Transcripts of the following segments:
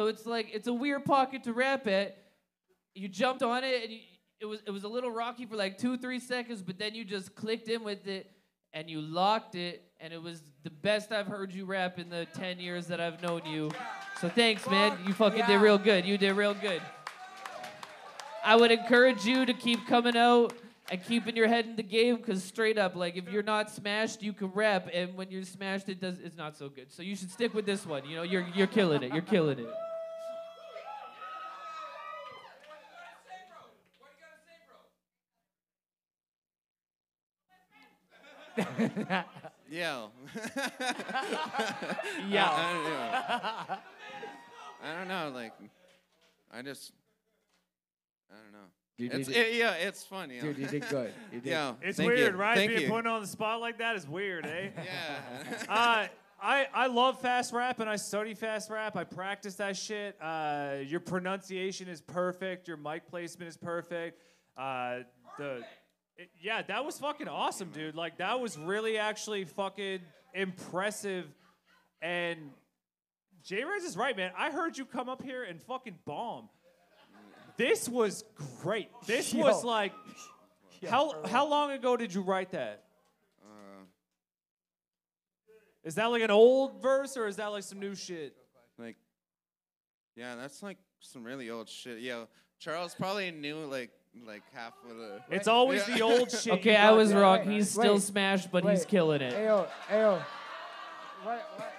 So it's like, it's a weird pocket to rap at. You jumped on it, and it was a little rocky for like 2-3 seconds, but then you just clicked in with it, and you locked it, and it was the best I've heard you rap in the 10 years that I've known you. So thanks, man. You fucking did real good. You did real good. I would encourage you to keep coming out and keeping your head in the game, because straight up, like, if you're not smashed, you can rap, and when you're smashed, it's not so good. So you should stick with this one. You know, you're killing it. You're killing it. Yo. Yo. I don't know. Like, I don't know. Dude, it's funny. Dude, you did good. You did. Yo, it's weird, right? Being put on the spot like that is weird, eh? Yeah. I love fast rap, and I study fast rap. I practice that shit. Your pronunciation is perfect. Your mic placement is perfect. Yeah, that was fucking awesome, dude. Like, that was really actually fucking impressive. And J-Reds is right, man. I heard you come up here and fucking bomb. This was great. This was like, how long ago did you write that? Is that like an old verse, or is that like some new shit? Like, yeah, that's like some really old shit. Yo, Charles probably knew like half of the... It's always the old shit. Okay, I was wrong. He's still smashed, but he's killing it. Ayo, ayo. What?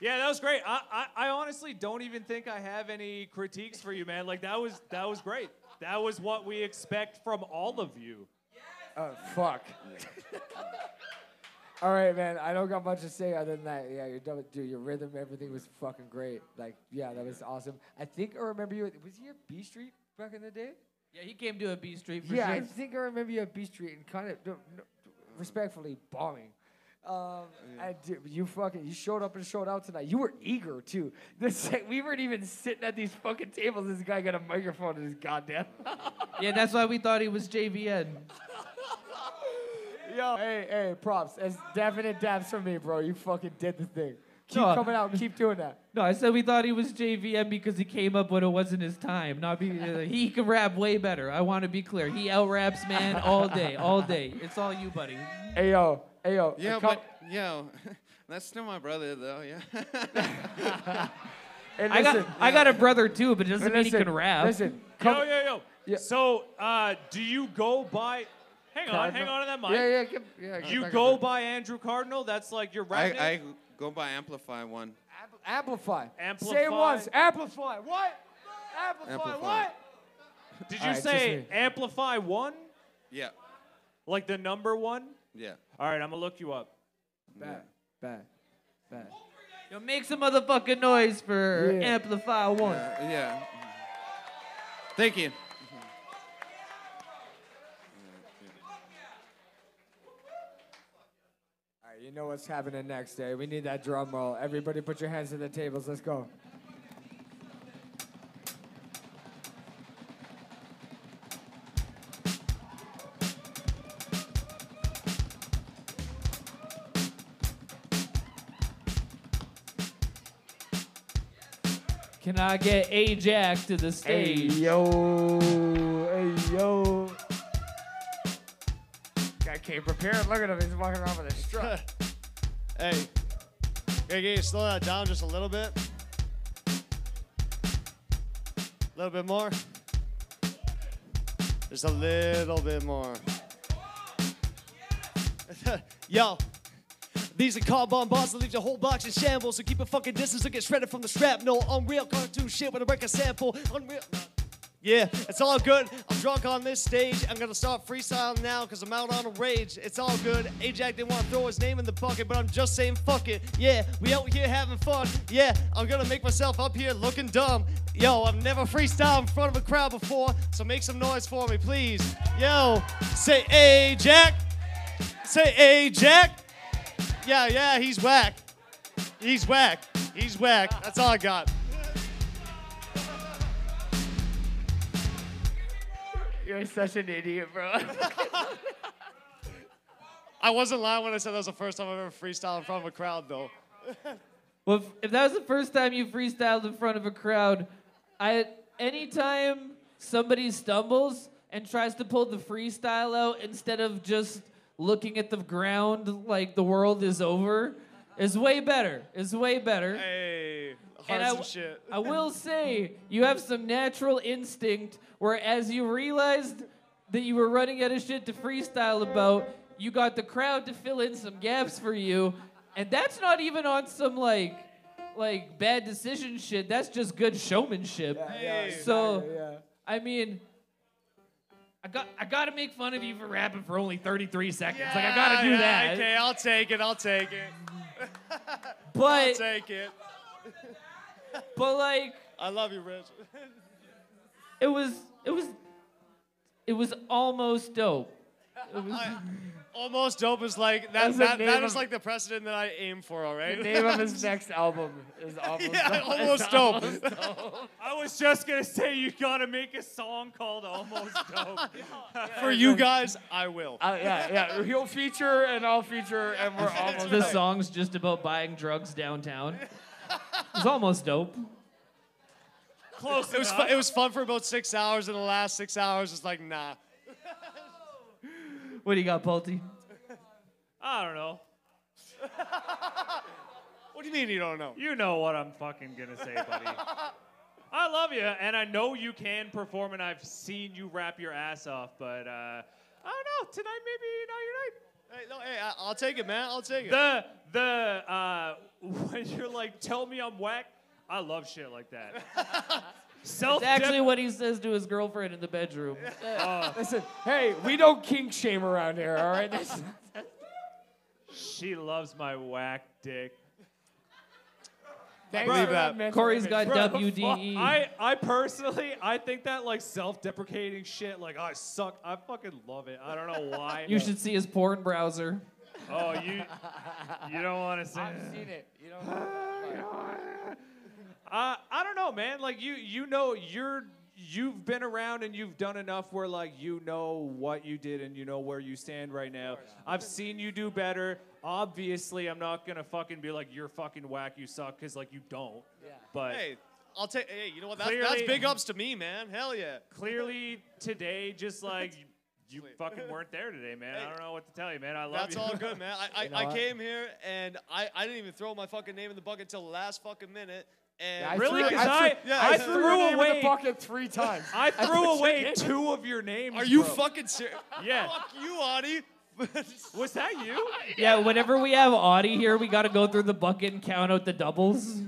Yeah, that was great. I honestly don't even think I have any critiques for you, man. Like, that was great. That was what we expect from all of you. Oh, fuck. All right, man. I don't got much to say other than that. Yeah, you're done, dude. Your rhythm, everything was fucking great. Like, yeah, that was awesome. I think I remember you. Was he at B Street back in the day? Yeah, he came to a B Street for sure. Yeah, I think I remember you at B Street and kind of respectfully bombing. Yeah. You showed up and showed out tonight. You were eager too. We weren't even sitting at these fucking tables. This guy got a microphone in his goddamn. Yeah, that's why we thought he was JVN. Yo, hey, props. That's definite dabs for me, bro. You fucking did the thing. Keep coming out. Keep doing that. No, I said we thought he was JVM because he came up when it wasn't his time. He can rap way better. I want to be clear. He out-raps, man, all day. It's all you, buddy. Hey, yo. Yeah, but, yo, that's still my brother, though, yeah. Hey, I got a brother, too, but it doesn't mean he can rap. Listen. Yo. So, do you go by... Hang on to that mic. Yeah. You go by Andrew Cardinal? That's like your rap name? I go by Amplify One. Amplify. Say it once. Amplify. What? Amplify. What? Did you say Amplify One? Yeah. Like the number one? Yeah. All right, I'm going to look you up. Bad. Yo, make some motherfucking noise for Amplify One. Yeah. Thank you. You know what's happening next day. We need that drum roll. Everybody put your hands to the tables. Let's go. Can I get Ajax to the stage? Hey, yo. Guy came prepared. Look at him. He's walking around with a strut. Hey, can you slow that down just a little bit? A little bit more? Just a little bit more. Yo, these are carbon bars that leave your whole box in shambles. So keep a fucking distance or get shredded from the shrapnel. Unreal cartoon shit with a record sample. Unreal. Yeah, it's all good. I'm drunk on this stage. I'm gonna start freestyling now because I'm out on a rage. It's all good. Ajax didn't want to throw his name in the bucket, but I'm just saying fuck it. Yeah, we out here having fun. Yeah, I'm gonna make myself up here looking dumb. Yo, I've never freestyled in front of a crowd before, so make some noise for me, please. Yo, say Ajax. Say Ajax. Yeah, he's whack. He's whack. That's all I got. You're such an idiot, bro. I wasn't lying when I said that was the first time I've ever freestyled in front of a crowd, though. Well, if that was the first time you freestyled in front of a crowd, anytime somebody stumbles and tries to pull the freestyle out instead of just looking at the ground like the world is over, is way better. It's way better. Hey, hearts and shit. I will say, you have some natural instinct where as you realized that you were running out of shit to freestyle about, you got the crowd to fill in some gaps for you, and that's not even on some like bad decision shit. That's just good showmanship. Yeah, so yeah. I mean, I got to make fun of you for rapping for only 33 seconds. Yeah, like I got to do that. Okay, I'll take it. I'll take it. But I'll take it. But like, I love you, Rich. It was almost dope. Almost dope is like that was like the precedent that I aim for, all right? The name of his next album is Almost Dope. Almost Dope. Almost Dope. I was just gonna say you gotta make a song called Almost Dope. For you guys, I will. Yeah. He'll feature and I'll feature and we're almost dope. The song's just about buying drugs downtown. It's almost dope. Close. It was fun for about 6 hours, and the last 6 hours was like, nah. What do you got, Polty? I don't know. What do you mean you don't know? You know what I'm fucking gonna say, buddy. I love you, and I know you can perform, and I've seen you rap your ass off, but I don't know. Tonight, maybe not your night. Hey, I'll take it, man. I'll take it. The when you're like, tell me I'm whack, I love shit like that. That's actually what he says to his girlfriend in the bedroom. Listen, hey, we don't kink shame around here, all right? She loves my whack dick. Thanks for that. Corey's got WDE. I personally, I think that like self-deprecating shit, like I suck, I fucking love it. I don't know why. You should see his porn browser. Oh, you don't want to see it. I've seen it. You don't want to see it. I don't know, man. Like you know, you've been around and you've done enough where like you know what you did and you know where you stand right now. I've seen you do better. Obviously, I'm not gonna fucking be like you're fucking whack, you suck, cause like you don't. Yeah. But hey, Hey, you know what? That's big ups to me, man. Hell yeah. Clearly today, just like. You fucking weren't there today, man. Hey, I don't know what to tell you, man. I love you. That's all good, man. I came here, and I didn't even throw my fucking name in the bucket until the last fucking minute. And yeah, really? Because I threw away the bucket 3 times. I threw away 2 of your names. Are you fucking serious? Yeah. Fuck you, Audie. Was that you? Yeah, whenever we have Audie here, we got to go through the bucket and count out the doubles.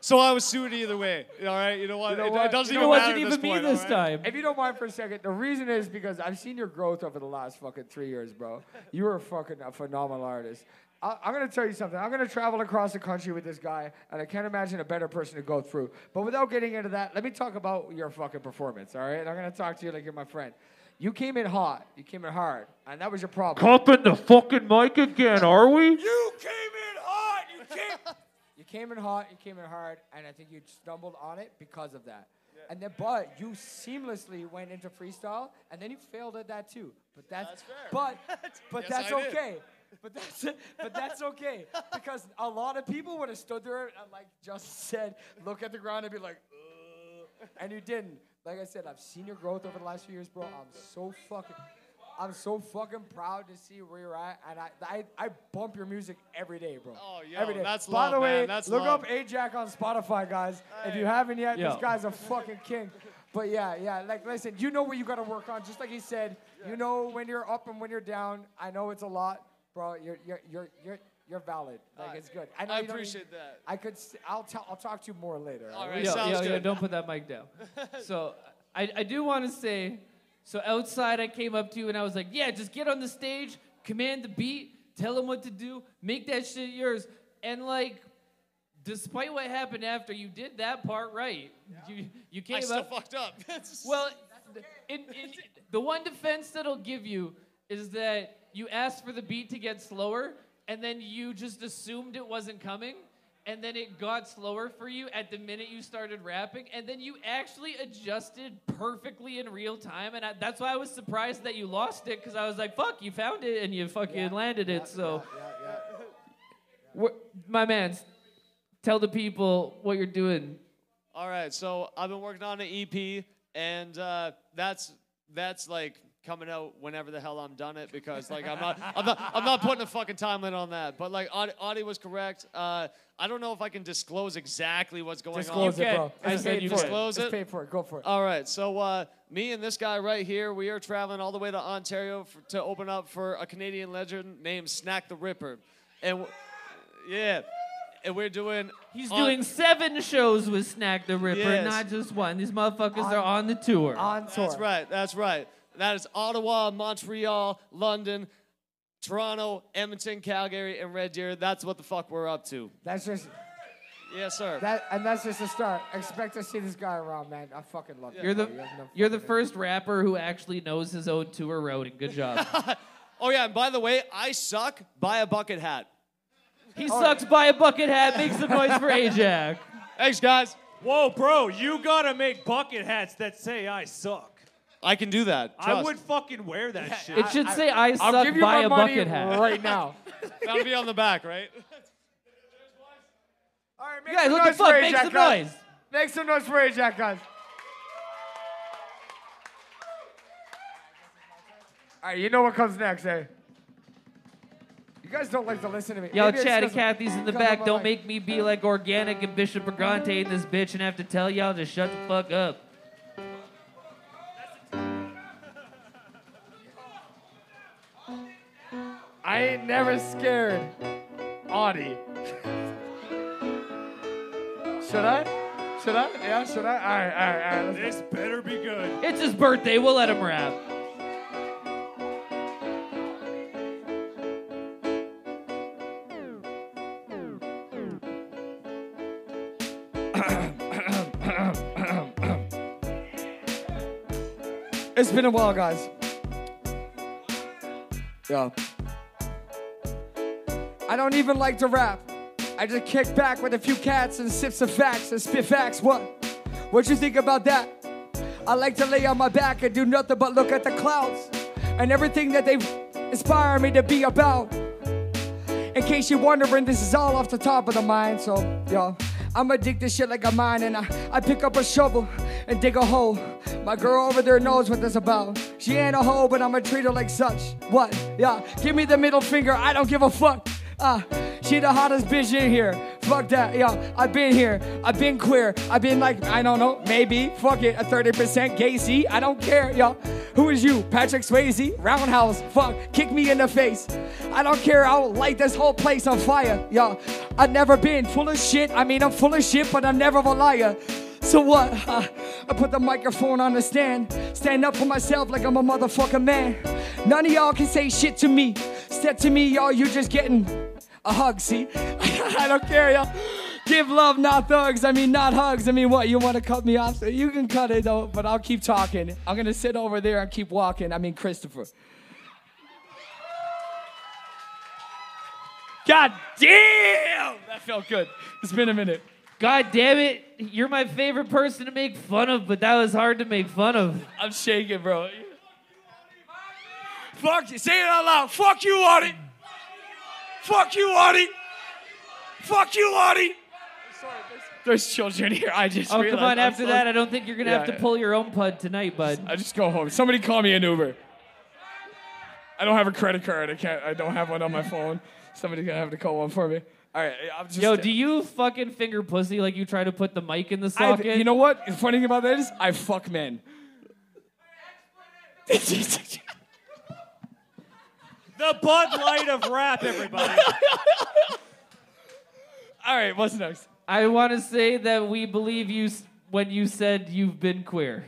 So I was suited either way, all right? You know what? It doesn't even matter at this point, all right? It wasn't even me this time. If you don't mind for a second, the reason is because I've seen your growth over the last fucking 3 years, bro. You were fucking a phenomenal artist. I'm going to tell you something. I'm going to travel across the country with this guy, and I can't imagine a better person to go through. But without getting into that, let me talk about your fucking performance, all right? And I'm going to talk to you like you're my friend. You came in hot. You came in hard, and that was your problem. Cupping the fucking mic again, are we? You came in hot. You came... You came in hot, you came in hard, and I think you stumbled on it because of that. Yeah. And then, but you seamlessly went into freestyle, and then you failed at that too. But that's fair. But yes, that's okay. But that's okay because a lot of people would have stood there and like just said, look at the ground and be like, ugh. And you didn't. Like I said, I've seen your growth over the last few years, bro. I'm so fucking proud to see where you're at, and I bump your music every day, bro. Oh, yeah, every day. That's love, man. By the way, that's look love. Up Ajak on Spotify, guys. Hey. If you haven't yet, This guy's a fucking king. But yeah, like listen, you know what you got to work on, just like he said. Yeah. You know when you're up and when you're down. I know it's a lot, bro. You're valid. Like it's good. I appreciate that. I'll talk to you more later. All right, sounds good. Don't put that mic down. So I do want to say. So outside, I came up to you, and I was like, yeah, just get on the stage, command the beat, tell them what to do, make that shit yours. And, like, despite what happened after, you did that part right. Yeah. You came up. I still fucked up. Well, okay. The one defense that I'll give you is that you asked for the beat to get slower, and then you just assumed it wasn't coming, and then it got slower for you at the minute you started rapping, and then you actually adjusted perfectly in real time, and that's why I was surprised that you lost it, because I was like, fuck, you found it, and you fucking landed it, so... My man, Tell the people what you're doing. All right, so I've been working on an EP, and that's like coming out whenever the hell I'm done it, because like I'm not putting a fucking time limit on that. But like Audie was correct. I don't know if I can disclose exactly what's going on. Disclose it, bro. I said you disclose it. Just pay for it. Go for it. All right. So me and this guy right here, we are traveling all the way to Ontario to open up for a Canadian legend named Snak the Ripper, and yeah. And we're doing... He's doing 7 shows with Snak the Ripper, yes. Not just one. These motherfuckers are on the tour. On tour. That's right, that's right. That is Ottawa, Montreal, London, Toronto, Edmonton, Calgary, and Red Deer. That's what the fuck we're up to. That's just... Yes, sir. And that's just a start. Expect to see this guy around, man. I fucking love you. You're the first rapper who actually knows his own tour route, and good job. Oh, yeah, and by the way, I suck by a bucket hat. He sucks by a bucket hat, makes the noise for Ajax. Thanks, guys. Whoa, bro, you gotta make bucket hats that say I suck. I can do that. Trust. I would fucking wear that shit. It should say I suck by a bucket hat. Right now. That'll be on the back, right? All right, make some noise for Ajax, guys. Make some noise for Ajax, guys. All right, you know what comes next, eh? You guys don't like to listen to me. Yo, Chad and Kathy's in the back. Don't make me be like Organic and Bishop Brigante in this bitch and have to tell y'all to shut the fuck up. I ain't never scared. Audie. Should I? Should I? Yeah, should I? All right. This better be good. It's his birthday. We'll let him rap. It's been a while, guys. Yeah. I don't even like to rap. I just kick back with a few cats and sips of facts and spit facts. What you think about that? I like to lay on my back and do nothing but look at the clouds and everything that they've inspired me to be about. In case you're wondering, this is all off the top of the mind, so yo. I'm addicted to shit like a mine, and I pick up a shovel and dig a hole. My girl over there knows what this about. She ain't a hoe, but I'ma treat her like such. What? Yeah, give me the middle finger, I don't give a fuck. She the hottest bitch in here. Fuck that, yeah, I've been here. I've been queer. I've been like, I don't know, maybe. Fuck it, a 30% gay, see? I don't care, yeah. Who is you? Patrick Swayze? Roundhouse, fuck, kick me in the face. I don't care, I'll light this whole place on fire, yeah. I've never been full of shit. I mean, I'm full of shit, but I'm never a liar. So what? I put the microphone on the stand. Stand up for myself like I'm a motherfucking man. None of y'all can say shit to me. Step to me, y'all, you just getting a hug, see? I don't care, y'all. Give love, not thugs. I mean, not hugs. I mean, what? You want to cut me off? So you can cut it, though, but I'll keep talking. I'm going to sit over there and keep walking. I mean, Christopher. God damn! That felt good. It's been a minute. God damn it, you're my favorite person to make fun of, but that was hard to make fun of. I'm shaking, bro. Fuck you, say it out loud. Fuck you, Audie. Fuck you, Audie. Fuck you, Audie. There's children here, I just realized. Oh, come on, after that, I don't think you're going to have to pull your own pud tonight, bud. I just go home. Somebody call me an Uber. I don't have a credit card. I don't have one on my phone. Somebody's going to have to call one for me. All right, I'm just... Yo, do you fucking finger pussy like you try to put the mic in the socket? You know what? The funny thing about that is I fuck men. The Bud Light of rap, everybody. All right, what's next? I want to say that we believe you when you said you've been queer.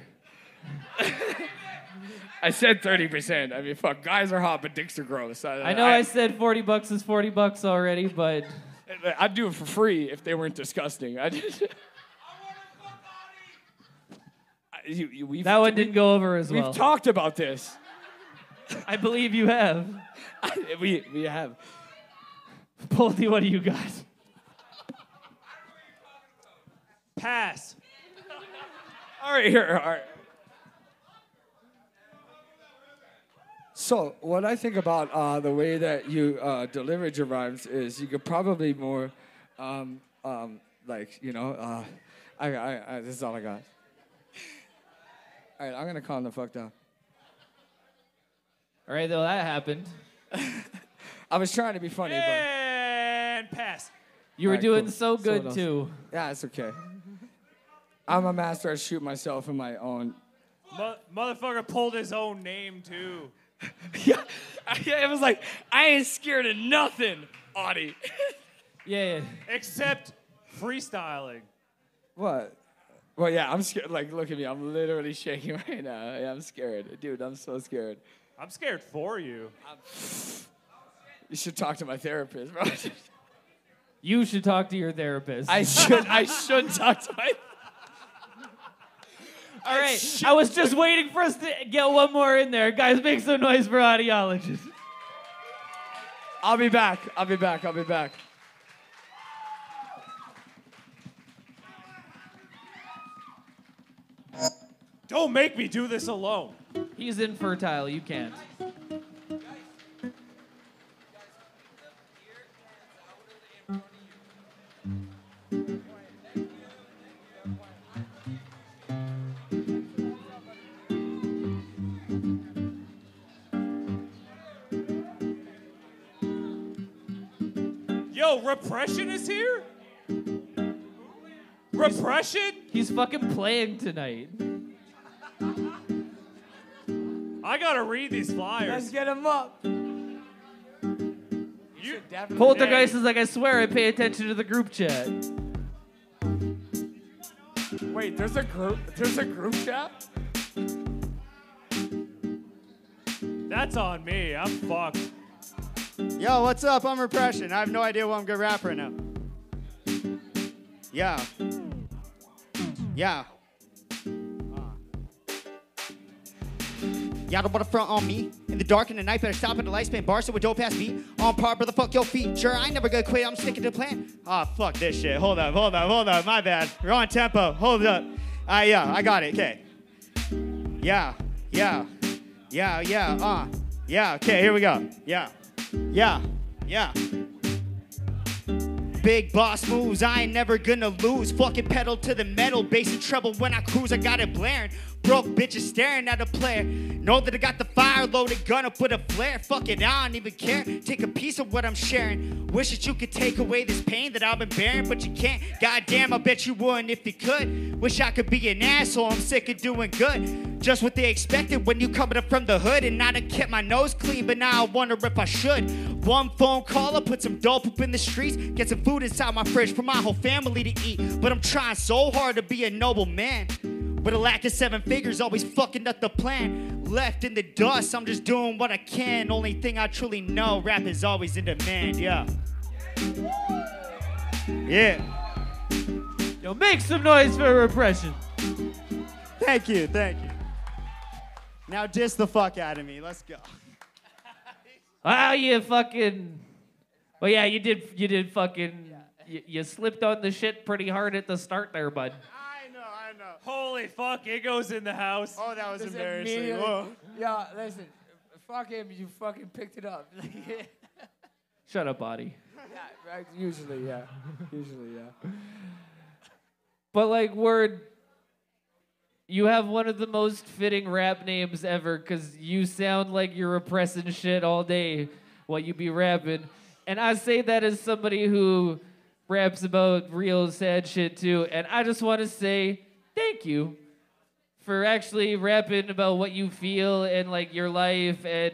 I said 30%. I mean, fuck, guys are hot, but dicks are gross. I know I said $40 is $40 already, but... I'd do it for free if they weren't disgusting. I just... That one didn't go over as well. We've talked about this. I believe you have. We have. Poldy, what do you got? Pass. All right, here. All right. So what I think about the way that you delivered your rhymes is you could probably more This is all I got. All right, I'm gonna calm the fuck down. All right, though, that happened. I was trying to be funny, but pass. You were doing so good too. Yeah, it's okay. I'm a master at shoot myself in my own. Motherfucker pulled his own name too. Yeah, it was like I ain't scared of nothing, Audie. Yeah. Except freestyling. What? Well, yeah, I'm scared. Like, look at me. I'm literally shaking right now. Yeah, I'm scared, dude. I'm so scared. I'm scared for you. You should talk to my therapist, bro. You should talk to your therapist. I should talk to my. All right, I was just waiting for us to get one more in there. Guys, make some noise for Oddiologist. I'll be back. Don't make me do this alone. He's infertile, you can't. Yo, Repression is here? Repression? He's fucking playing tonight. I gotta read these flyers. Let's get him up. Poltergeist is like, I swear I pay attention to the group chat. Wait, there's a group chat? That's on me. I'm fucked. Yo, what's up? I'm Repression. I have no idea what I'm gonna rap right now. Yeah. Y'all don't want to front on me. In the dark and the night, better stop at the light span. Bar so we don't pass beat. On par, brother, fuck your feet. Sure, I ain't never gonna quit. I'm sticking to the plan. Fuck this shit. Hold up. My bad. Wrong tempo. Hold up. I got it. Okay. Okay, here we go. Yeah. Big boss moves, I ain't never gonna lose. Fucking pedal to the metal, bass and treble when I cruise, I got it blaring. Broke bitches staring at a player. Know that I got the fire loaded gun up with a flare. Fuck it, I don't even care. Take a piece of what I'm sharing. Wish that you could take away this pain that I've been bearing, but you can't. Goddamn, I bet you wouldn't if you could. Wish I could be an asshole, I'm sick of doing good. Just what they expected when you coming up from the hood, and I done kept my nose clean, but now I wonder if I should. One phone call, I put some dope up in the streets. Get some food inside my fridge for my whole family to eat. But I'm trying so hard to be a noble man. But a lack of 7 figures always fucking up the plan. Left in the dust, I'm just doing what I can. Only thing I truly know, rap is always in demand, yeah. Yo, make some noise for Repression. Thank you. Now diss the fuck out of me, let's go. Wow, you fucking... Well, yeah, you did fucking... You slipped on the shit pretty hard at the start there, bud. Holy fuck, it goes in the house. Oh, that was embarrassing. Whoa. Yeah, listen, fuck him, you fucking picked it up. Shut up, Audie. Yeah, right, usually, yeah. But, like, word, you have one of the most fitting rap names ever because you sound like you're repressing shit all day while you be rapping. And I say that as somebody who raps about real sad shit, too. And I just want to say... Thank you for actually rapping about what you feel and, like, your life. And,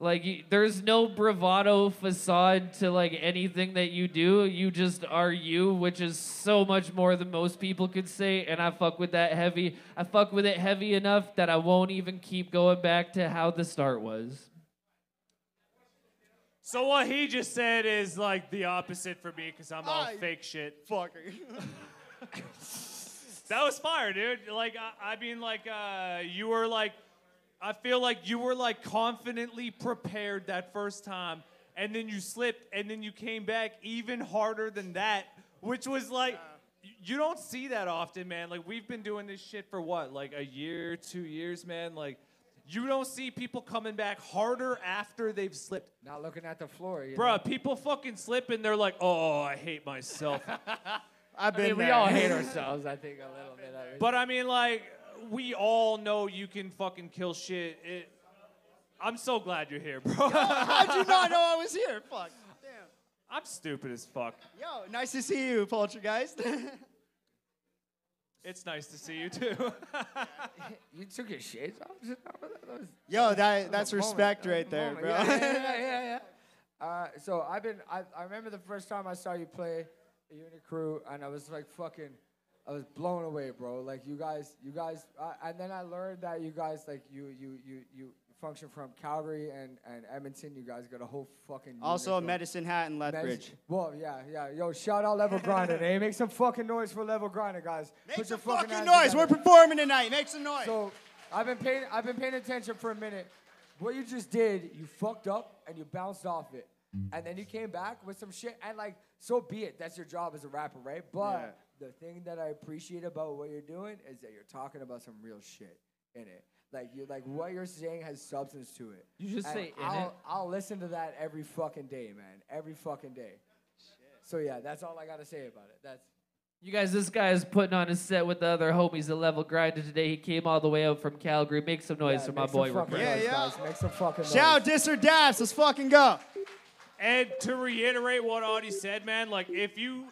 like, there's no bravado facade to, like, anything that you do. You just are you, which is so much more than most people could say. And I fuck with that heavy. I fuck with it heavy enough that I won't even keep going back to how the start was. So what he just said is, like, the opposite for me because I'm all fake shit. Fucker. That was fire, dude. Like, I mean, you were like, I feel like you were like confidently prepared that first time, and then you slipped, and then you came back even harder than that, which was like, you don't see that often, man. Like, we've been doing this shit for what, like a year, 2 years, man? Like, you don't see people coming back harder after they've slipped. Not looking at the floor, you know? Bruh, people fucking slip, and they're like, oh, I hate myself. I've been. I mean, we all hate ourselves, I think, a little bit. But I mean, like, we all know you can fucking kill shit. I'm so glad you're here, bro. Yo, how'd you not know I was here? Fuck. Damn. I'm stupid as fuck. Yo, nice to see you, Poltergeist. It's nice to see you too. You took your shades off. Yo, that's respect right there, bro. Yeah. So I remember the first time I saw you play, you and your crew, and I was like fucking, I was blown away, bro. Like you guys, and then I learned that you guys, like you function from Calgary and Edmonton. You guys got a whole fucking also a Medicine Hat in Lethbridge. Well, yeah. Yo, shout out Level Grinder. Hey, make some fucking noise for Level Grinder, guys. Make some fucking noise. We're performing tonight. Make some noise. So, I've been paying attention for a minute. What you just did, you fucked up and you bounced off it, and then you came back with some shit. And like, so be it. That's your job as a rapper, right? But the thing that I appreciate about what you're doing is that you're talking about some real shit in it. Like what you're saying has substance to it. You just say in it. I'll listen to that every fucking day, man. Every fucking day. Shit. So yeah, that's all I gotta say about it. That's. You guys, this guy is putting on his set with the other homies at Level Grinder today. He came all the way out from Calgary. Make some noise for my boy. Yeah. Guys. Make some fucking noise. Shout, diss or dash. Let's fucking go. And to reiterate what Audie said, man, like if you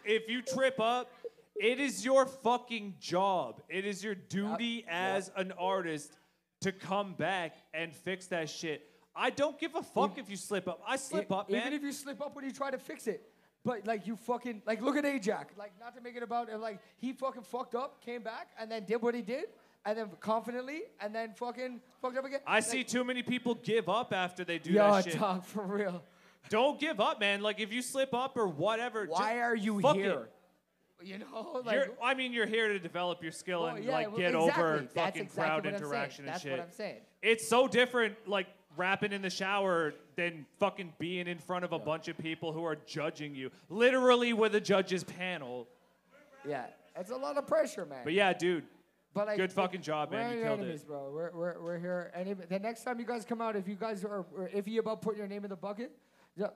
trip up. It is your fucking job. It is your duty as an artist to come back and fix that shit. I don't give a fuck if you slip up. I slip up, man. Even if you slip up when you try to fix it. But, like, you fucking... Like, look at Ajak. Like, not to make it about... Like, he fucking fucked up, came back, and then did what he did. And then confidently, and then fucking fucked up again. I see too many people give up after they do that shit. Yo, dog, for real. Don't give up, man. Like, if you slip up or whatever... Why are you here? You know, like I mean, you're here to develop your skill and get over fucking crowd interaction and shit. That's what I'm saying. It's so different, like rapping in the shower, than fucking being in front of a bunch of people who are judging you, literally with a judge's panel. Yeah, it's a lot of pressure, man. But yeah, dude. But like, good fucking job, man. You killed it, bro. We're here. And the next time you guys come out, if you guys are iffy about putting your name in the bucket,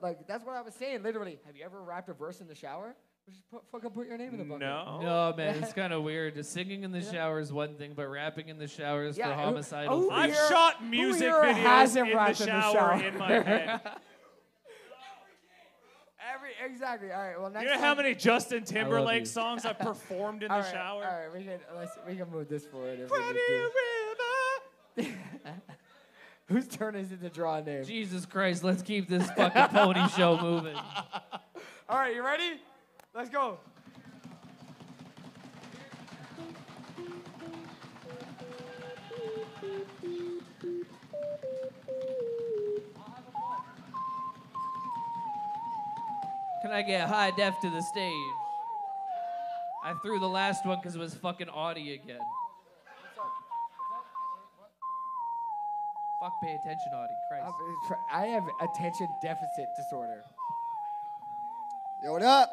like that's what I was saying. Literally, have you ever rapped a verse in the shower? Just put your name in the bucket. No, man, it's kind of weird. Just singing in the shower is one thing, but rapping in the shower is for homicidal. I've shot music videos in the shower in my head. Exactly. All right. Well, next. You know how many Justin Timberlake songs I've performed in the shower? All right, we can move this forward. If we need to. Whose turn is it to draw a name? Jesus Christ! Let's keep this fucking pony show moving. All right, you ready? Let's go. Can I get Hi-Def to the stage? I threw the last one because it was fucking Audie again. Fuck, pay attention, Audie. Christ. I have attention deficit disorder. Yo, what up?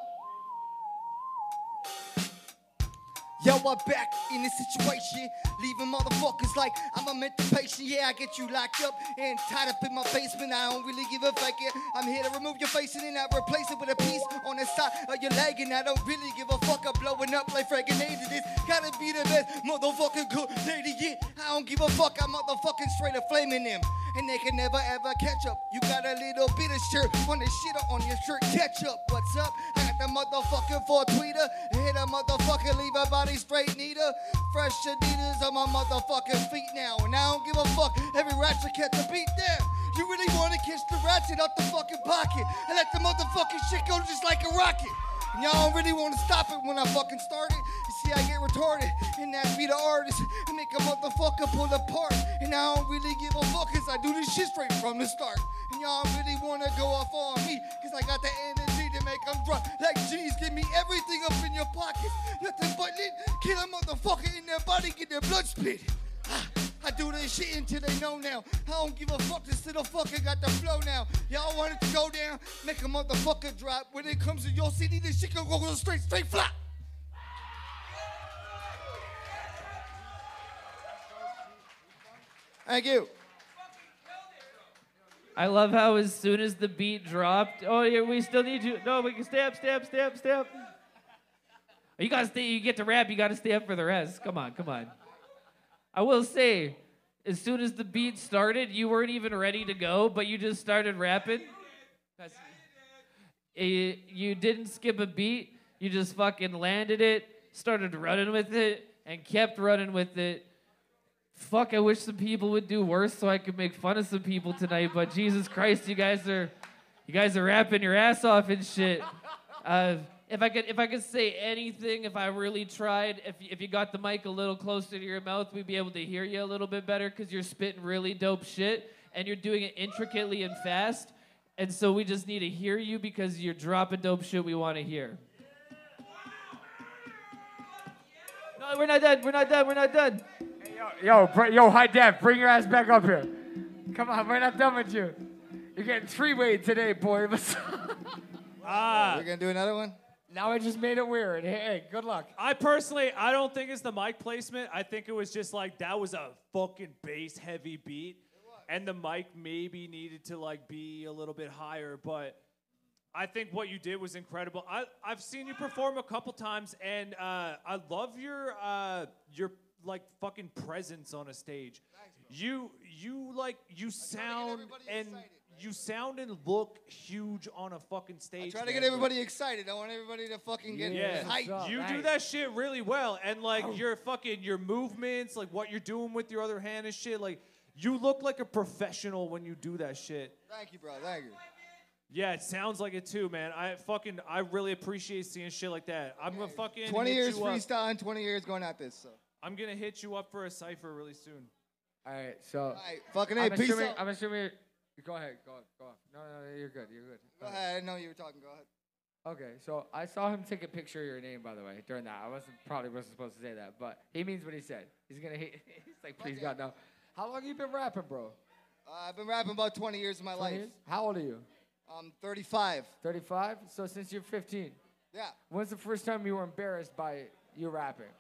Yo, I'm back in this situation, leaving motherfuckers like I'm a mental patient. Yeah, I get you locked up and tied up in my basement. I don't really give a fuck. I'm here to remove your face and then I replace it with a piece on the side of your leg. And I don't really give a fuck. I'm blowing up like fragmented. This gotta be the best motherfucking good day to get. I don't give a fuck. I'm motherfucking straight up flaming them. And they can never ever catch up. You got a little bit of shirt on the shit on your shirt. Catch up, what's up? I got the motherfucking four tweeter. Hit a motherfucker, leave her body straight neater. Fresh Adidas on my motherfucking feet now. And I don't give a fuck, every ratchet catch a beat there. You really wanna kiss the ratchet out the fucking pocket and let the motherfucking shit go just like a rocket. And y'all don't really wanna stop it when I fucking start it. See, I get retarded, and that be the artist. I make a motherfucker pull apart, and I don't really give a fuck, cause I do this shit straight from the start. And y'all really wanna go off on me, cause I got the energy to make them drop. Like, geez, give me everything up in your pockets. Nothing but lit, kill a motherfucker in their body, get their blood split. I do this shit until they know now. I don't give a fuck, this little fucker got the flow now. Y'all want it to go down, make a motherfucker drop. When it comes to your city, this shit can go straight flop. Thank you. I love how as soon as the beat dropped, oh yeah, we still need you. No, we can stay up. You gotta stay. You get to rap, you gotta stay up for the rest. Come on, come on. I will say, as soon as the beat started, you weren't even ready to go, but you just started rapping. You didn't skip a beat. You just fucking landed it, started running with it, and kept running with it. Fuck, I wish some people would do worse so I could make fun of some people tonight, but Jesus Christ, you guys are rapping your ass off and shit. If I could say anything, if I really tried, if you got the mic a little closer to your mouth, we'd be able to hear you a little bit better because you're spitting really dope shit and you're doing it intricately and fast. And so we just need to hear you because you're dropping dope shit we want to hear. No, we're not done. We're not done. We're not done. Hey, yo, Hi-Def, bring your ass back up here. Come on, we're not done with you. You're getting three-way today, boy. We're gonna do another one. Now I just made it weird. Hey, good luck. I don't think it's the mic placement. I think it was just like that was a fucking bass heavy beat. And the mic maybe needed to like be a little bit higher, but I think what you did was incredible. I've seen you perform a couple times and I love your like fucking presence on a stage. Thanks, you sound and excited. You sound and look huge on a fucking stage. I try to get everybody excited. I want everybody to fucking get hyped. You do that shit really well. And like your movements, like what you're doing with your other hand and shit. Like you look like a professional when you do that shit. Thank you, bro. Thank you. Yeah, it sounds like it too, man. I really appreciate seeing shit like that. I'm gonna fucking 20 years freestyling, 20 years going at this. So I'm gonna hit you up for a cypher really soon. All right, so fucking hey, peace out. I'm assuming. Go ahead. No, you're good. Go ahead. I didn't know you were talking. Go ahead. Okay, so I saw him take a picture of your name, by the way, during that. I probably wasn't supposed to say that, but he means what he said. He's like, please God, no. How long have you been rapping, bro? I've been rapping about 20 years of my life. Years? How old are you? I'm 35. 35? So since you're 15. Yeah. When's the first time you were embarrassed by you rapping?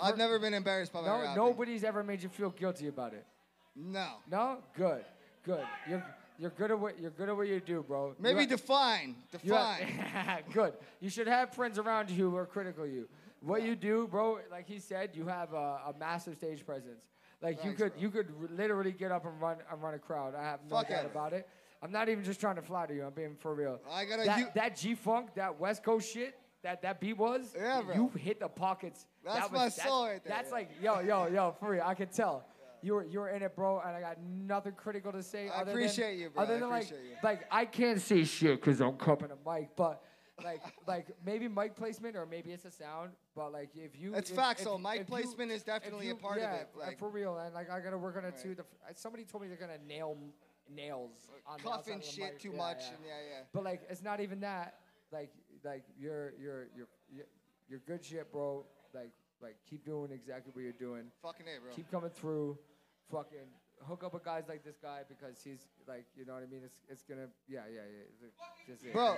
I've never been embarrassed by my rapping. Nobody's ever made you feel guilty about it. No. No? Good. Good. You're good at what you do, bro. Maybe define. Good. You should have friends around you who are critical of you. What you do, bro, like he said, you have a massive stage presence. Like you could literally get up and run a crowd. I have no doubt about it. I'm not even just trying to flatter you. I'm being for real. That G-Funk, that West Coast shit, that beat was. Yeah, bro. You hit the pockets. That's my soul right there. That's like yo for real. I could tell. You were in it, bro, and I got nothing critical to say. I appreciate you, bro. I can't say shit because I'm cupping a mic, but like maybe mic placement or maybe it's a sound, but like mic placement is definitely a part of it. Like, for real, and like I gotta work on it too. Somebody told me they're gonna nail nails on the outside of the mic. Cuffing shit too much, yeah. But like it's not even that. Like you're good shit, bro. Like keep doing exactly what you're doing. Fucking A, bro. Keep coming through. Fucking hook up with guys like this guy because he's like, you know what I mean? It's gonna, yeah. Bro,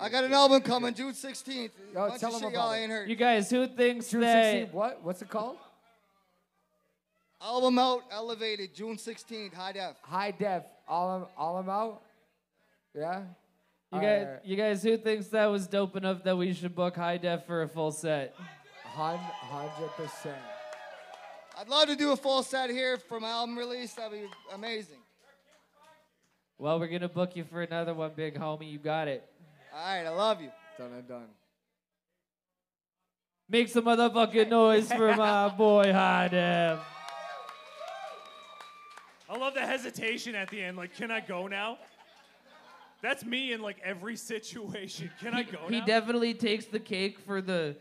I got an album coming June 16th. Yo, tell them about it. You guys, who thinks June 16th? What's it called? Album out, elevated, June 16th, Hi-Def. Hi-Def, all 'em out. Yeah. You guys, who thinks that was dope enough that we should book Hi-Def for a full set? 100%. I'd love to do a full set here for my album release. That'd be amazing. Well, we're gonna book you for another one, big homie. You got it. All right, I love you. Done. Make some motherfucking noise for my boy Hi-Def. I love the hesitation at the end. Like, can I go now? That's me in like every situation. Can I go now? He definitely takes the cake for the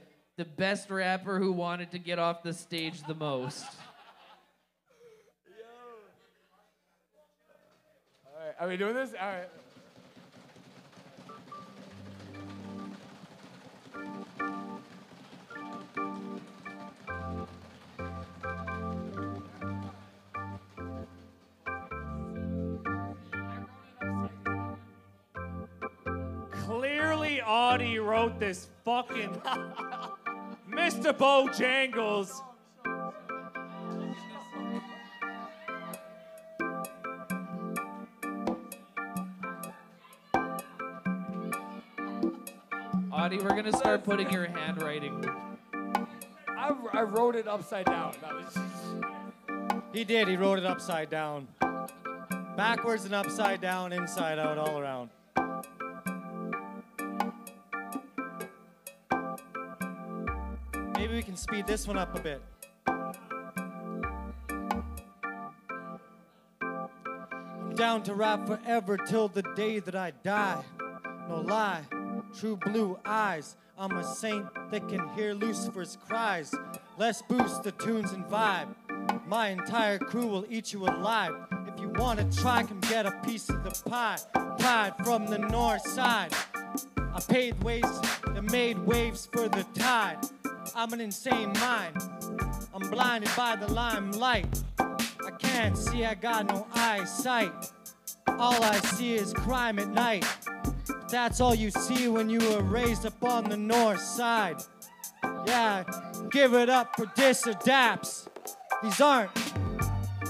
best rapper who wanted to get off the stage the most. Yo. All right, are we doing this? All right. Clearly, Audie wrote this fucking. Mr. Bojangles. Audie, we're going to start putting your handwriting I wrote it upside down. That was just... He did. He wrote it upside down. Backwards and upside down, inside out, all around. Maybe we can speed this one up a bit. I'm down to ride forever till the day that I die. No lie, true blue eyes. I'm a saint that can hear Lucifer's cries. Let's boost the tunes and vibe. My entire crew will eat you alive. If you want to try, come get a piece of the pie. Pride from the north side. I paid wages that made waves for the tide. I'm an insane mind. I'm blinded by the limelight. I can't see, I got no eyesight. All I see is crime at night. That's all you see when you were raised up on the north side. Yeah, give it up for diss or daps. These aren't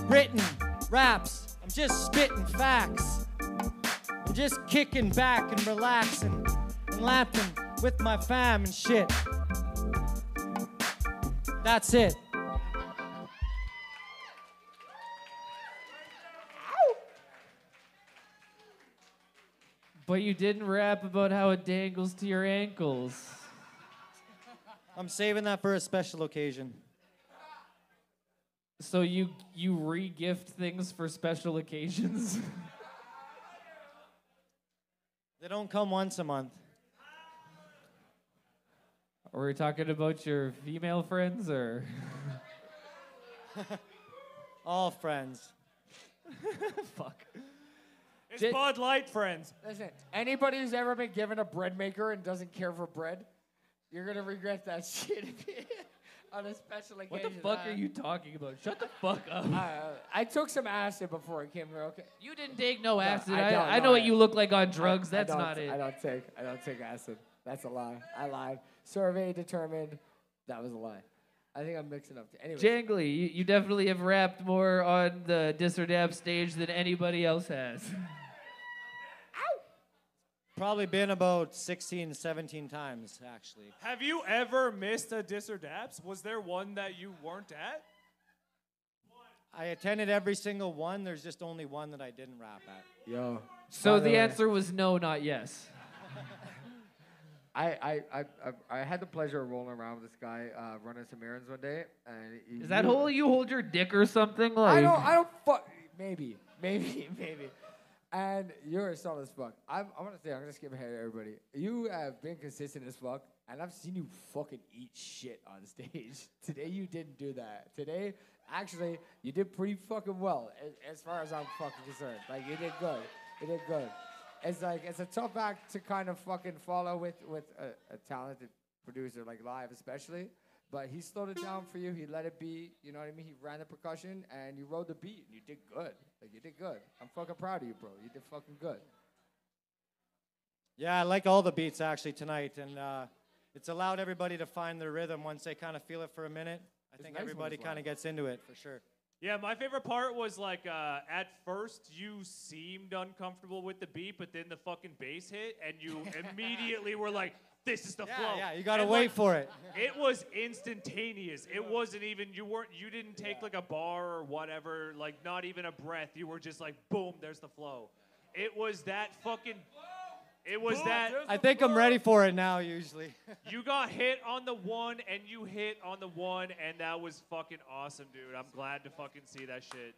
written raps. I'm just spitting facts. I'm just kicking back and relaxing and laughing with my fam and shit. That's it. But you didn't rap about how it dangles to your ankles. I'm saving that for a special occasion. So you re-gift things for special occasions? They don't come once a month. Are we talking about your female friends or? All friends. Fuck. It's Bud Light friends. Listen, anybody who's ever been given a bread maker and doesn't care for bread, you're going to regret that shit on a special occasion. What the fuck are you talking about? Shut the fuck up. I took some acid before I came here, okay? You didn't take no acid. I know what you look like on drugs. That's not it. I don't take acid. That's a lie. I lied. Survey determined that was a lie. I think I'm mixing up. Anyways. Jangly, you definitely have rapped more on the Diss or Dab stage than anybody else has. Probably been about 16, 17 times, actually. Have you ever missed a Diss or Dabs? Was there one that you weren't at? I attended every single one. There's just only one that I didn't rap at. Yo. So the answer was no, not yes. I had the pleasure of rolling around with this guy, running some errands one day. And is that how you hold your dick or something? Like Maybe. And you're a solid as fuck. I'm gonna skip ahead of everybody. You have been consistent as fuck, and I've seen you fucking eat shit on stage. Today you didn't do that. Today, actually, you did pretty fucking well, as far as I'm fucking concerned. Like, you did good. You did good. It's like, it's a tough act to kind of fucking follow with a talented producer, like live especially. But he slowed it down for you. He let it be. You know what I mean? He ran the percussion, and you rode the beat. You did good. Like, you did good. I'm fucking proud of you, bro. You did fucking good. Yeah, I like all the beats, actually, tonight. And it's allowed everybody to find their rhythm once they kind of feel it for a minute. I think everybody kind of gets into it, for sure. Yeah, my favorite part was, like, at first you seemed uncomfortable with the beat, but then the fucking bass hit, and you immediately were like, this is the flow. Yeah, you gotta wait for it. It was instantaneous. It wasn't even, you didn't take like a bar or whatever, like not even a breath. You were just like, boom, there's the flow. It was that fucking, it was boom, that. I think flow. I'm ready for it now, usually. You got hit on the one and you hit on the one, and that was fucking awesome, dude. I'm glad to fucking see that shit.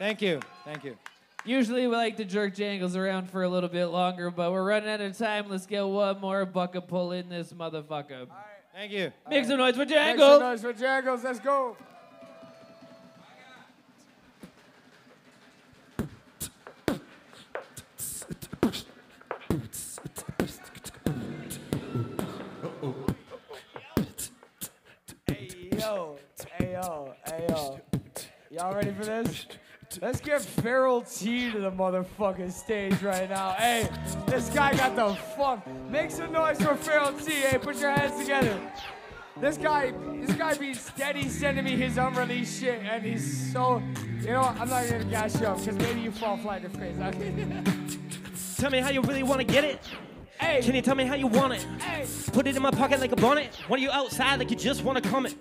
Thank you, thank you. Usually we like to jerk Jangles around for a little bit longer, but we're running out of time. Let's get one more bucket pull in this motherfucker. All right. Thank you. Make some noise for Jangles. Make some noise for Jangles. Let's go. Hey, yo. Hey, yo. Hey, yo. Y'all ready for this? Let's get Feral T to the motherfucking stage right now. Hey, this guy got the fuck. Make some noise for Feral T. Hey, put your hands together. This guy be steady sending me his unreleased shit, and he's so. You know what? I'm not gonna gas you up because maybe you fall flat in the face. Tell me how you really wanna get it. Ay. Can you tell me how you want it? Ay. Put it in my pocket like a bonnet. When you outside like you just want to comment.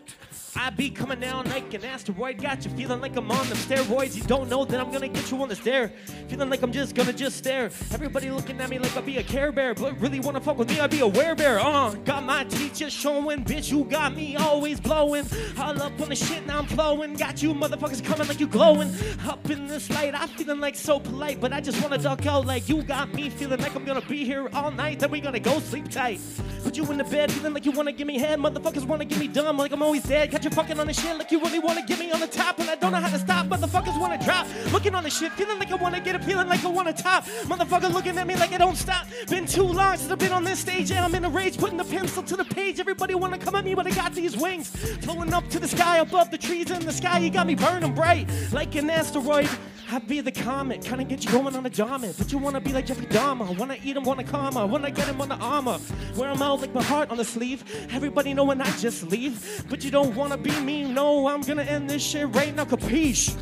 I be coming down like an asteroid. Got you feeling like I'm on them steroids. You don't know that I'm gonna get you on the stair. Feeling like I'm just gonna just stare. Everybody looking at me like I'll be a Care Bear, but really wanna fuck with me, I'll be a werebear. Got my teacher showing, bitch, you got me always blowing. All up on the shit, now I'm flowing. Got you motherfuckers coming like you glowing. Up in this light, I'm feeling like so polite, but I just wanna duck out like you got me feeling like I'm gonna be here all night. Then we gonna go sleep tight. Put you in the bed feeling like you wanna give me head. Motherfuckers wanna give me dumb like I'm always dead. Got you fucking on the shit like you really wanna get me on the top, and I don't know how to stop. Motherfuckers wanna drop. Looking on the shit, feeling like I wanna get it, feeling like I wanna top. Motherfucker looking at me like I don't stop. Been too long since I've been on this stage, and I'm in a rage, putting the pencil to the page. Everybody wanna come at me, but I got these wings, flowing up to the sky, above the trees in the sky. You got me burning bright like an asteroid. I be the comet, kinda get you going on a dominant. But you wanna be like Jeffrey Dahmer, wanna eat him, wanna karma, wanna get him on the armor. Wear him out like my heart on the sleeve. Everybody know when I just leave, but you don't wanna be me. No, I'm gonna end this shit right now, capiche?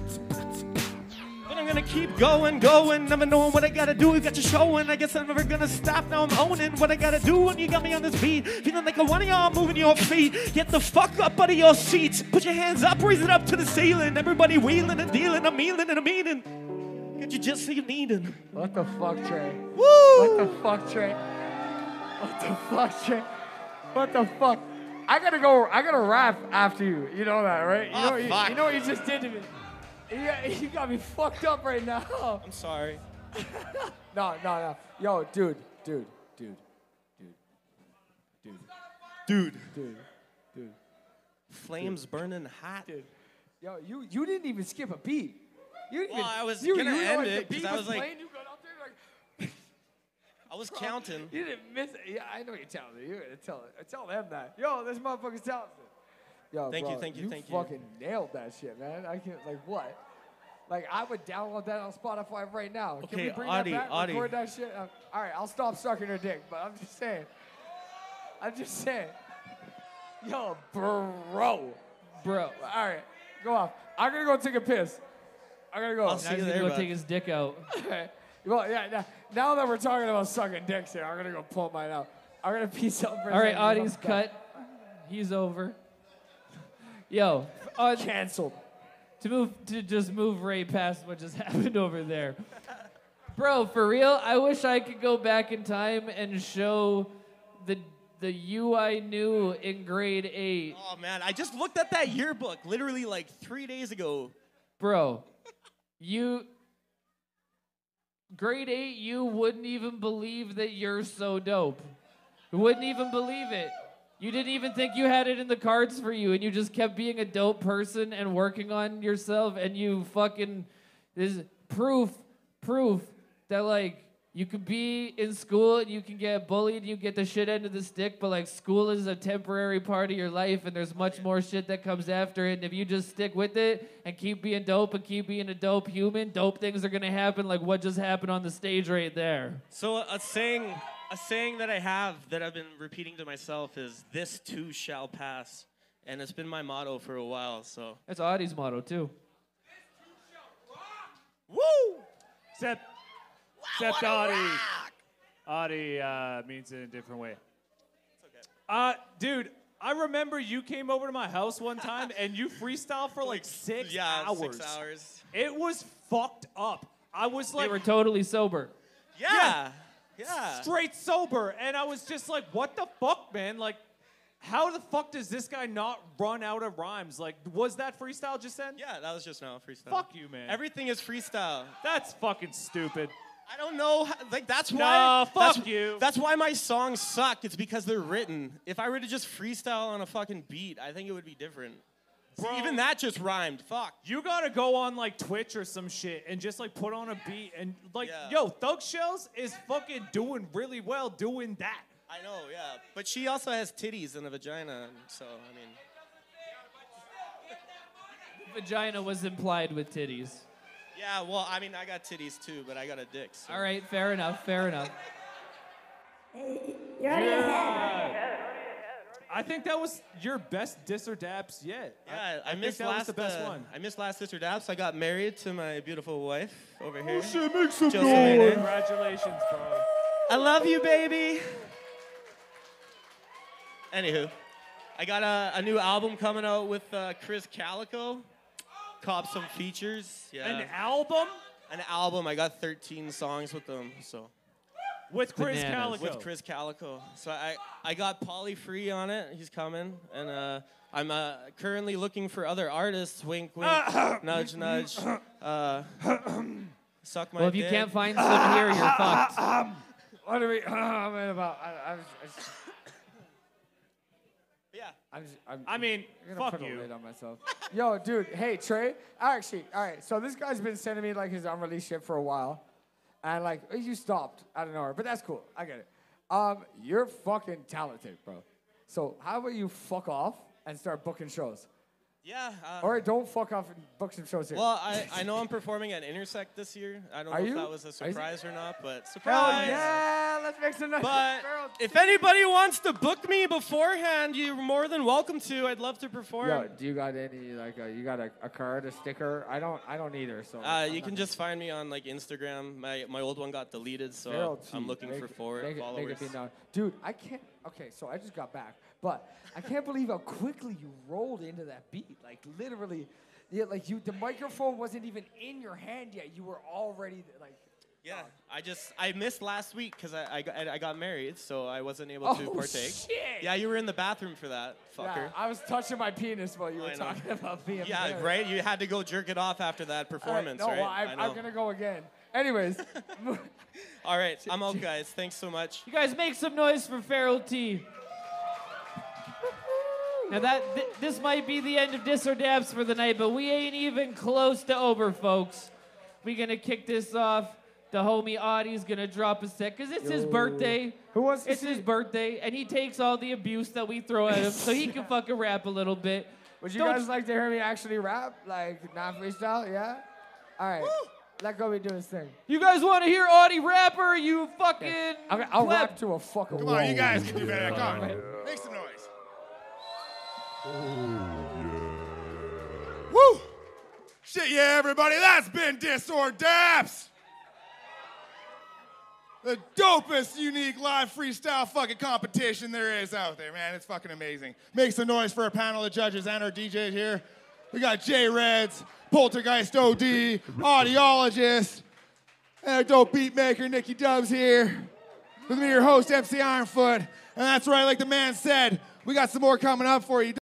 I'm gonna keep going, never knowing what I gotta do. You got you showing, I guess I'm never gonna stop. Now I'm owning what I gotta do when you got me on this beat. Feeling like a one of y'all moving your feet. Get the fuck up out of your seats. Put your hands up, raise it up to the ceiling. Everybody wheeling and dealing, I'm healing and I'm eating. Could you just see needing? What the fuck, Trey? Woo! What the fuck, Trey? What the fuck, Trey? What the fuck? I gotta rap after you. You know that, right? You, know, you know what you just did to me. Yeah, you got me fucked up right now. I'm sorry. No. Yo, dude. Flames burning hot. Dude. Yo, you didn't even skip a beat. I was gonna end it because I was like, you got up there, like I was counting. You didn't miss it. Yeah, I know you're talented. You're gonna tell it. Tell them that. Yo, this motherfucker's talented. Yo, thank you. You fucking nailed that shit, man. I can't, like, what? Like, I would download that on Spotify right now. Okay, can we bring Audi, that back, Audi. Record that shit? All right, I'll stop sucking her dick, but I'm just saying. Yo, bro. All right, go off. I'm gonna go take a piss. I'm gonna go. I'll see you there, go take his dick out. All right. Well, yeah. Now that we're talking about sucking dicks here, I'm gonna go pull mine out. I'm gonna peace out for a second. All right, Audi's cut. He's over. Yo, canceled. To just move right past what just happened over there. Bro, for real, I wish I could go back in time and show the you I knew in grade 8. Oh man, I just looked at that yearbook literally like 3 days ago. Bro, grade 8, you wouldn't even believe that you're so dope. You wouldn't even believe it. You didn't even think you had it in the cards for you, and you just kept being a dope person and working on yourself, and you fucking, this proof that, like, you could be in school and you can get bullied, you get the shit end of the stick, but, like, school is a temporary part of your life, and there's much more shit that comes after it. And if you just stick with it and keep being dope and keep being a dope human, dope things are gonna happen, like what just happened on the stage right there. So a saying that I have that I've been repeating to myself is, this too shall pass. And it's been my motto for a while, so. That's Audie's motto, too. This too shall rock! Woo! Except Audie. Rock! Audie means it in a different way. It's okay. Dude, I remember you came over to my house one time and you freestyled for like six hours. 6 hours. It was fucked up. I was like. They were totally sober. Yeah. Yeah. Straight sober, and I was just like, what the fuck, man? Like, how the fuck does this guy not run out of rhymes? Like, was that freestyle just then? Yeah, that was just now freestyle. Fuck you, man. Everything is freestyle. That's fucking stupid. I don't know. Like, that's why. No, fuck you. That's why my songs suck. It's because they're written. If I were to just freestyle on a fucking beat, I think it would be different. Bro, see, even that just rhymed. Fuck. You gotta go on like Twitch or some shit and just like put on a beat and like, yo, Thug Shells is fucking doing really well doing that. I know, yeah. But she also has titties and a vagina, so I mean. Vagina was implied with titties. Yeah, well, I mean, I got titties too, but I got a dick. So. All right, fair enough. Hey, you're out of your head. I think that was your best Diss or Daps yet. Yeah, I missed that last, was the best one. I missed last Diss or Daps. I got married to my beautiful wife over here. Oh shit, make some noise! Congratulations, bro. I love you, baby. Anywho, I got a new album coming out with Chris Calico. Cop some features. Yeah. An album? An album. I got 13 songs with them. So. With Chris Calico. With Chris Calico. So I got Polly Free on it. He's coming. And I'm currently looking for other artists. Wink, wink. Nudge, nudge. Suck my dick. Well, if you can't find some here, you're fucked. What are we about? Yeah. I'm gonna fuck put you. A lid on myself. Yo, dude. Hey, Trey. Actually, all right. So this guy's been sending me like his unreleased shit for a while, and like you stopped out of nowhere, but that's cool. I get it. You're fucking talented, bro. So how about you fuck off and start booking shows? Yeah. All right, don't fuck off and book some shows here. Well, I know I'm performing at Intersect this year. I don't know if that was a surprise or not, but surprise. Hell yeah, let's make some noise. But if anybody wants to book me beforehand, you're more than welcome to. I'd love to perform. Yo, do you got any, like, you got a card, a sticker? I don't either, so. You can just find me on, like, Instagram. My old one got deleted, so I'm looking for forward followers. Dude, I can't. Okay, so I just got back, but I can't believe how quickly you rolled into that beat. Like literally, yeah, like the microphone wasn't even in your hand yet. You were already like. Yeah, I missed last week because I got married, so I wasn't able to partake. Shit. Yeah, you were in the bathroom for that, fucker. Yeah, I was touching my penis while you were talking about being married. Yeah, right. You had to go jerk it off after that performance, right? Well, I'm gonna go again. Anyways. All right, I'm out, guys. Thanks so much. You guys make some noise for Feral T. Now this might be the end of Dis or Dabs for the night, but we ain't even close to over, folks. We're gonna kick this off. The homie Audie's gonna drop a set because it's his birthday. Who wants to It's his birthday, and he takes all the abuse that we throw at him, so he can fucking rap a little bit. Would you guys like to hear me actually rap, like not freestyle? Yeah. All right. Woo! Let go be doing his thing. You guys want to hear Audie rapper? You fucking. Yeah. I'll rap to a fucking. Come on, you guys can do better. Come on, make some noise. Oh, yeah. Woo! Shit, yeah, everybody. That's been Dis or Dabs. The dopest, unique, live freestyle fucking competition there is out there, man. It's fucking amazing. Make some noise for our panel of judges and our DJs here. We got J-Reds, Poltergeist OD, Oddiologist, and our dope beat maker, Nicky Dubs here. With me, your host, M.C. Ironfoot. And that's right, like the man said, we got some more coming up for you.